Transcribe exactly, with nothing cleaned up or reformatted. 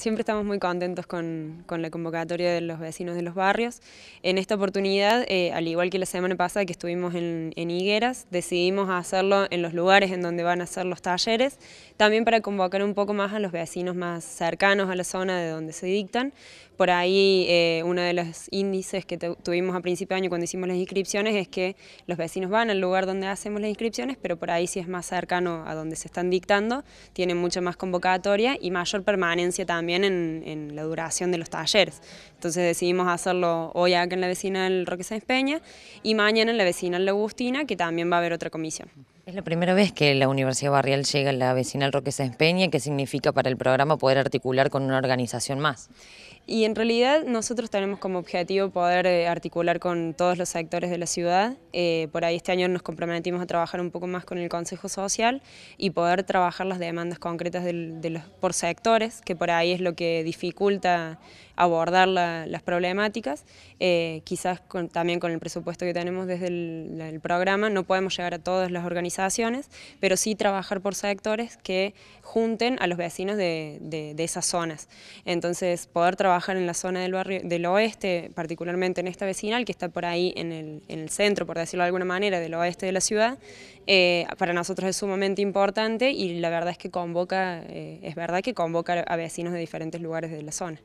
Siempre estamos muy contentos con, con la convocatoria de los vecinos de los barrios. En esta oportunidad, eh, al igual que la semana pasada que estuvimos en, en Higueras, decidimos hacerlo en los lugares en donde van a ser los talleres, también para convocar un poco más a los vecinos más cercanos a la zona de donde se dictan. Por ahí, eh, uno de los índices que tuvimos a principio de año cuando hicimos las inscripciones es que los vecinos van al lugar donde hacemos las inscripciones, pero por ahí si es más cercano a donde se están dictando, tienen mucha más convocatoria y mayor permanencia también En, en la duración de los talleres. Entonces decidimos hacerlo hoy acá en la vecinal Roque Sáenz Peña y mañana en la vecinal La Agustina, que también va a haber otra comisión. Es la primera vez que la Universidad Barrial llega a la vecinal Roque Sáenz Peña. ¿Qué significa para el programa poder articular con una organización más? Y en realidad nosotros tenemos como objetivo poder eh, articular con todos los sectores de la ciudad. Eh, por ahí este año nos comprometimos a trabajar un poco más con el Consejo Social y poder trabajar las demandas concretas del, de los, por sectores, que por ahí es lo que dificulta abordar la, las problemáticas. Eh, quizás con, también con el presupuesto que tenemos desde el, el programa no podemos llegar a todas las organizaciones, pero sí trabajar por sectores que junten a los vecinos de, de, de esas zonas. Entonces, poder trabajar en la zona del barrio del oeste, particularmente en esta vecinal, que está por ahí en el, en el centro, por decirlo de alguna manera, del oeste de la ciudad, eh, para nosotros es sumamente importante y la verdad es que convoca, eh, es verdad que convoca a vecinos de diferentes lugares de la zona.